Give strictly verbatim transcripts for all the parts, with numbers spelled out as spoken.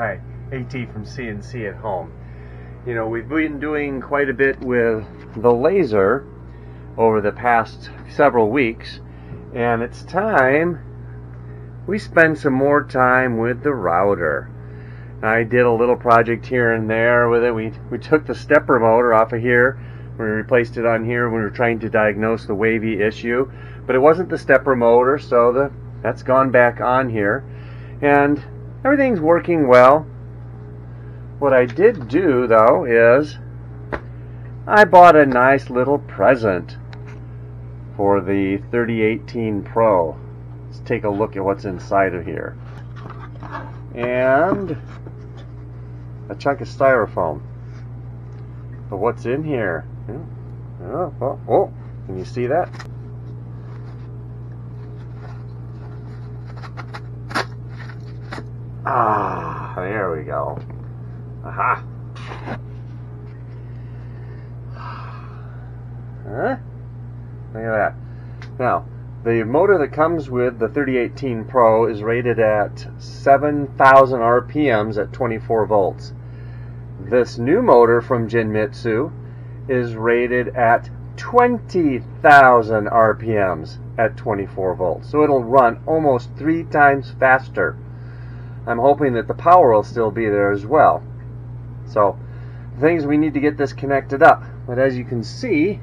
Hi, AT from C N C at Home. You know, we've been doing quite a bit with the laser over the past several weeks, and it's time we spend some more time with the router. I did a little project here and there with it. We, we took the stepper motor off of here. We replaced it on here when we were trying to diagnose the wavy issue, but it wasn't the stepper motor, so the, that's gone back on here. And everything's working well. What I did do, though, is I bought a nice little present for the thirty eighteen Pro. Let's take a look at what's inside of here. And a chunk of styrofoam. But what's in here? Oh, oh, oh. Can you see that? Ah, there we go. Aha. Huh? Look at that. Now, the motor that comes with the thirty eighteen Pro is rated at seven thousand R P Ms at twenty-four volts. This new motor from Genmitsu is rated at twenty thousand R P Ms at twenty-four volts. So it'll run almost three times faster. I'm hoping that the power will still be there as well. So, the things we need to get this connected up. But as you can see,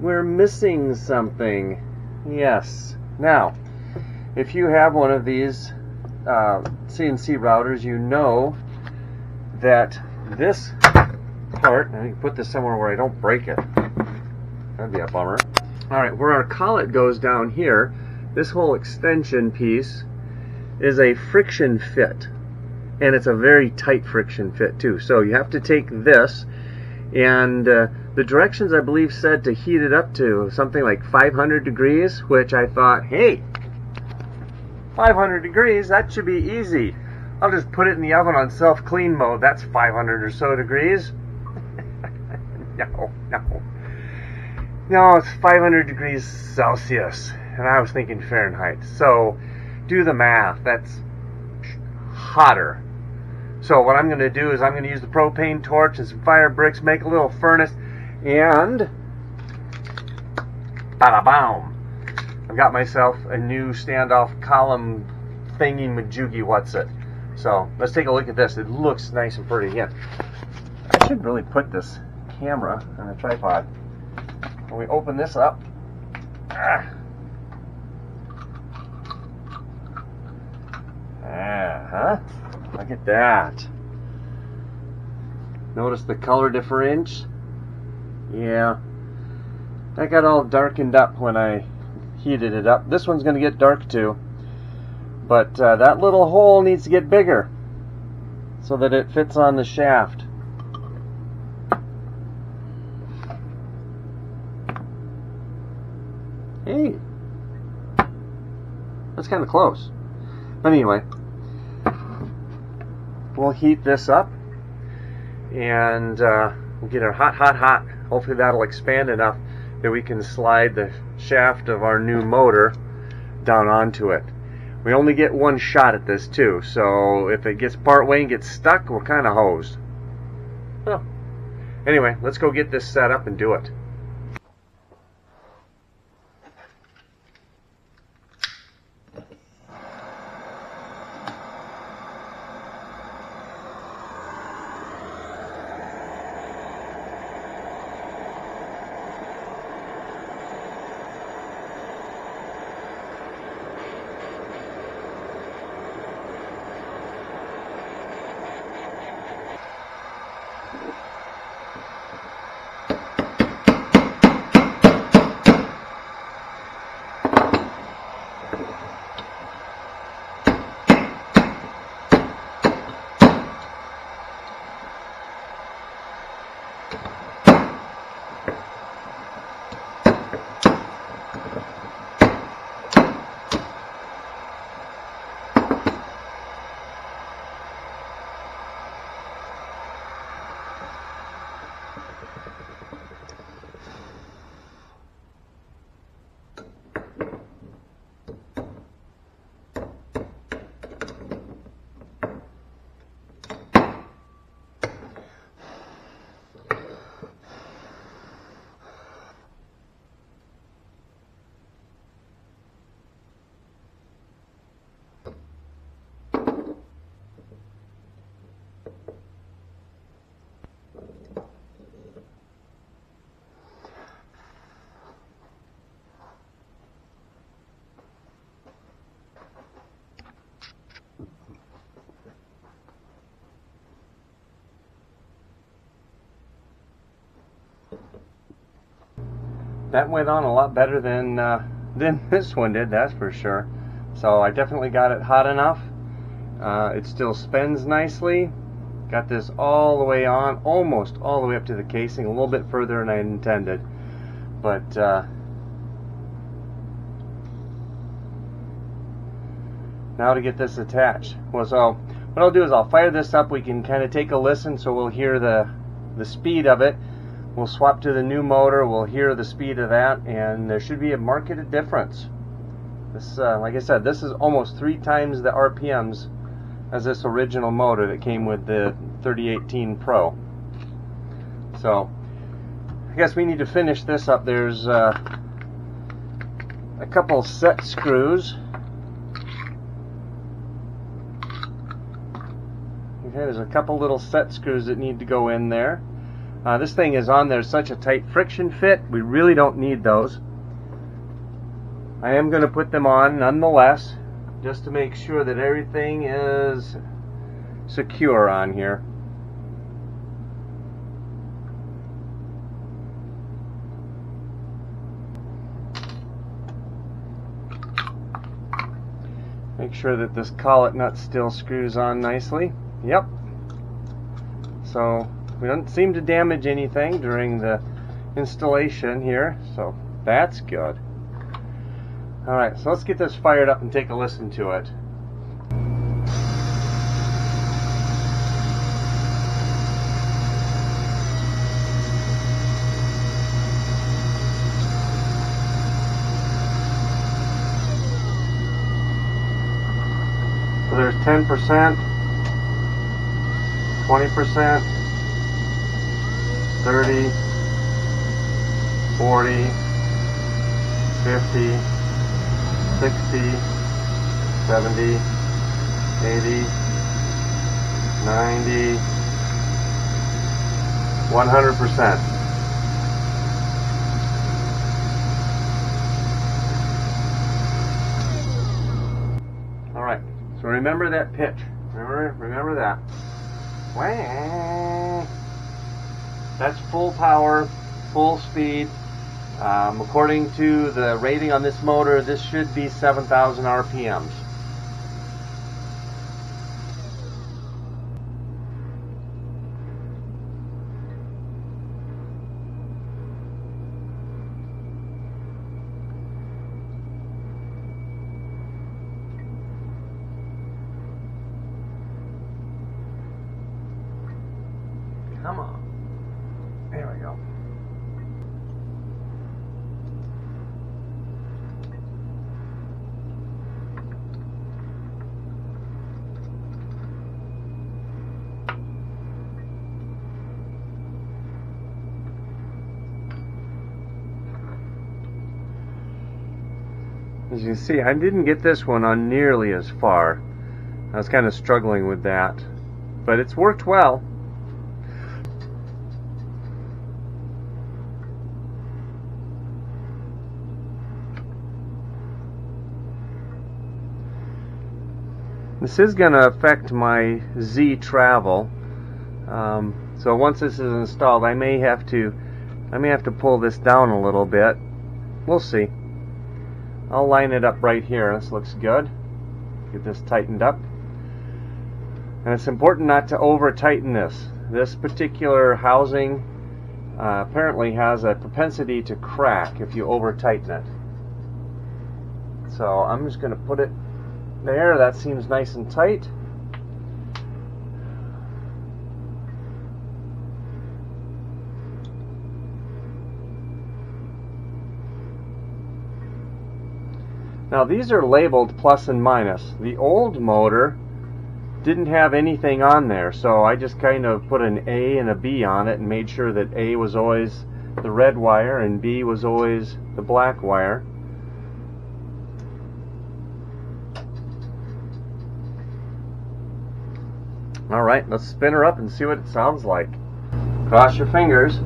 we're missing something. Yes. Now, if you have one of these uh, C N C routers, you know that this part, I need to put this somewhere where I don't break it. That'd be a bummer. Alright, where our collet goes down here, this whole extension piece is a friction fit, and it's a very tight friction fit too. So you have to take this, and uh, the directions I believe said to heat it up to something like five hundred degrees, which I thought, hey, five hundred degrees, that should be easy. I'll just put it in the oven on self-clean mode. That's five hundred or so degrees. no, no. No, it's five hundred degrees Celsius, and I was thinking Fahrenheit. So do the math. That's hotter. So what I'm going to do is I'm going to use the propane torch and some fire bricks, make a little furnace, and bada-boom! I've got myself a new standoff column thingy majoogie what's it. So let's take a look at this. It looks nice and pretty again. I should really put this camera on a tripod. When we open this up, ah, huh? Look at that. Notice the color difference? Yeah. That got all darkened up when I heated it up. This one's going to get dark too. But uh, that little hole needs to get bigger so that it fits on the shaft. Hey. That's kind of close. But anyway, we'll heat this up and uh, we'll get it hot, hot, hot. Hopefully that'll expand enough that we can slide the shaft of our new motor down onto it. We only get one shot at this too, so if it gets part way and gets stuck, we're kind of hosed. Well, anyway, let's go get this set up and do it. that went on a lot better than uh, than this one did, that's for sure. So I definitely got it hot enough. Uh, it still spins nicely. Got this all the way on, almost all the way up to the casing, a little bit further than I intended. But uh, now to get this attached. Well, so what I'll do is I'll fire this up. We can kind of take a listen, so we'll hear the the speed of it. We'll swap to the new motor. We'll hear the speed of that, and there should be a marked difference. This, uh, like I said, this is almost three times the R P Ms as this original motor that came with the thirty eighteen Pro. So I guess we need to finish this up. There's uh, a couple set screws. Okay, there's a couple little set screws that need to go in there. Uh, this thing is on there such a tight friction fit, we really don't need those. I am going to put them on nonetheless, just to make sure that everything is secure on here. Make sure that this collet nut still screws on nicely. Yep. So we don't seem to damage anything during the installation here, so that's good. Alright, so let's get this fired up and take a listen to it. So there's ten percent, twenty percent, thirty, forty, fifty, sixty, seventy, eighty, ninety, one hundred percent. All right, so remember that pitch. Remember, remember that. Wah. That's full power, full speed. Um, according to the rating on this motor, this should be seven thousand R P Ms. Come on. There we go. As you can see, I didn't get this one on nearly as far. I was kind of struggling with that, but it's worked well. This is going to affect my Z travel, um, so once this is installed, I may have to, I may have to pull this down a little bit. We'll see. I'll line it up right here. This looks good. Get this tightened up. And it's important not to over tighten this. This particular housing uh, apparently has a propensity to crack if you over tighten it. So I'm just going to put it there. That seems nice and tight. Now these are labeled plus and minus. The old motor didn't have anything on there, so I just kind of put an A and a B on it and made sure that A was always the red wire and B was always the black wire. Alright, let's spin her up and see what it sounds like. Cross your fingers.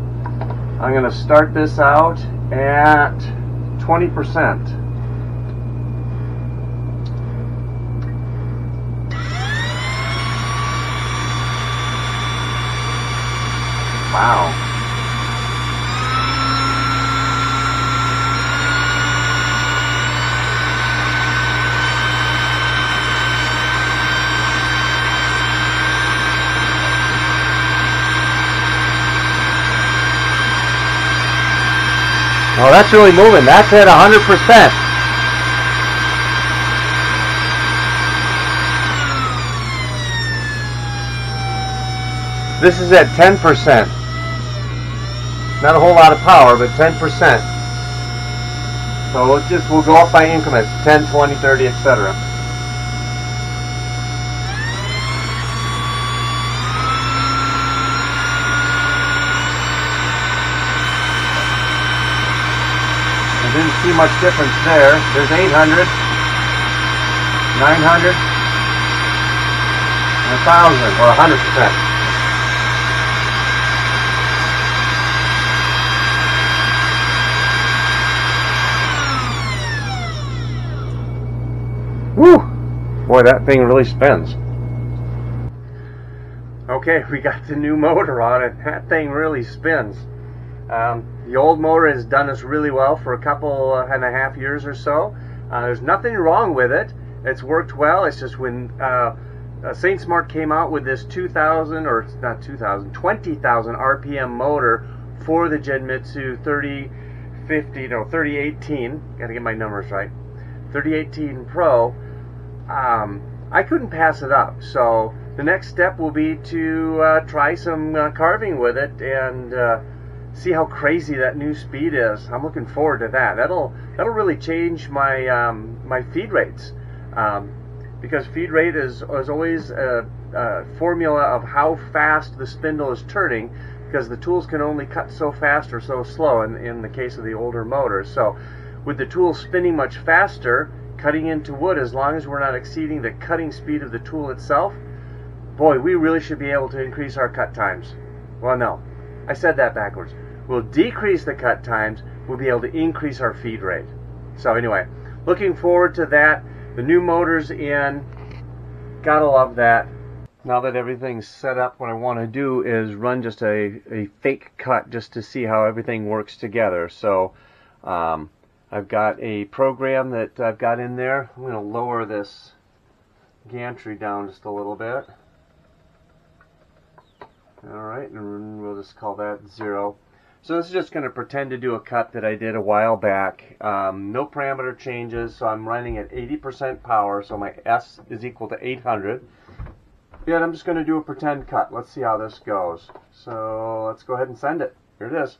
I'm going to start this out at twenty percent. Wow. Oh, that's really moving. That's at one hundred percent. This is at ten percent. Not a whole lot of power, but ten percent. So it just will go up by increments, ten, twenty, thirty, et cetera. I didn't see much difference there. There's eight hundred, nine hundred, and one thousand, or one hundred percent. Woo! Boy, that thing really spins. Okay, we got the new motor on it. That thing really spins. Um, the old motor has done us really well for a couple and a half years or so. Uh, there's nothing wrong with it. It's worked well. It's just when uh, SainSmart came out with this two thousand, or not two thousand, twenty thousand R P M motor for the Genmitsu thirty fifty, no, thirty eighteen. Gotta get my numbers right. thirty eighteen Pro. Um, I couldn't pass it up, so the next step will be to uh, try some uh, carving with it and uh, see how crazy that new speed is. I'm looking forward to that. That'll that'll really change my um, my feed rates, um, because feed rate is, is always a, a formula of how fast the spindle is turning, because the tools can only cut so fast or so slow in, in the case of the older motors. So with the tool spinning much faster, cutting into wood, as long as we're not exceeding the cutting speed of the tool itself, boy, we really should be able to increase our cut times. Well, no, I said that backwards. We'll decrease the cut times, we'll be able to increase our feed rate. So anyway, looking forward to that. The new motor's in. Gotta love that. Now that everything's set up, what I want to do is run just a, a fake cut just to see how everything works together. So, um, I've got a program that I've got in there. I'm going to lower this gantry down just a little bit. Alright, and we'll just call that zero. So this is just going to pretend to do a cut that I did a while back. Um, no parameter changes, so I'm running at eighty percent power, so my S is equal to eight hundred. And I'm just going to do a pretend cut. Let's see how this goes. So let's go ahead and send it. Here it is.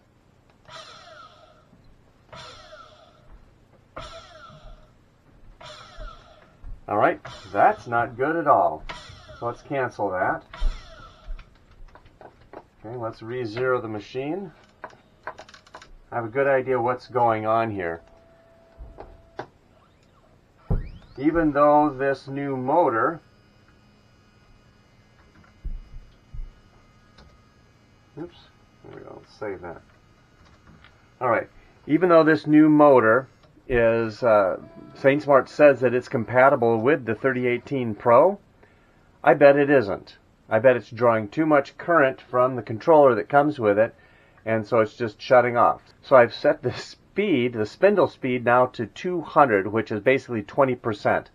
Alright, that's not good at all. So let's cancel that. Okay, let's re-zero the machine. I have a good idea what's going on here. Even though this new motor, oops, there we go, let's save that. Alright, even though this new motor is, uh, SainSmart says that it's compatible with the thirty eighteen Pro, I bet it isn't. I bet it's drawing too much current from the controller that comes with it, and so it's just shutting off. So I've set the speed, the spindle speed, now to two hundred, which is basically twenty percent.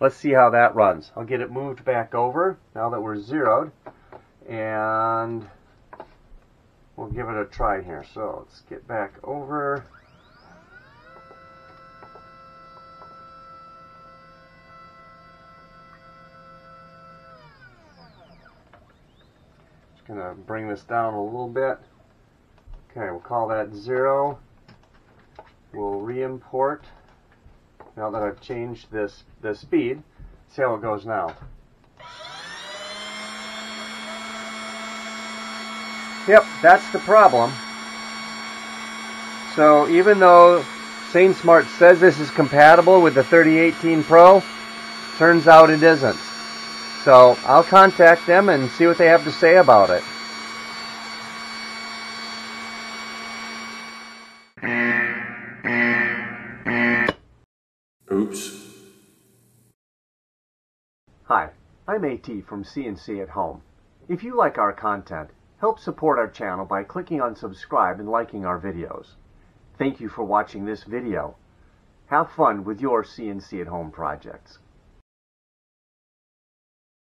Let's see how that runs. I'll get it moved back over now that we're zeroed, and we'll give it a try here. So let's get back over. Going to bring this down a little bit. Okay, we'll call that zero. We'll re-import now that I've changed this the speed. See how it goes now. Yep, that's the problem. So even though SainSmart says this is compatible with the thirty eighteen Pro, turns out it isn't. So I'll contact them and see what they have to say about it. Oops. Hi, I'm AT from C N C at Home. If you like our content, help support our channel by clicking on subscribe and liking our videos. Thank you for watching this video. Have fun with your C N C at Home projects.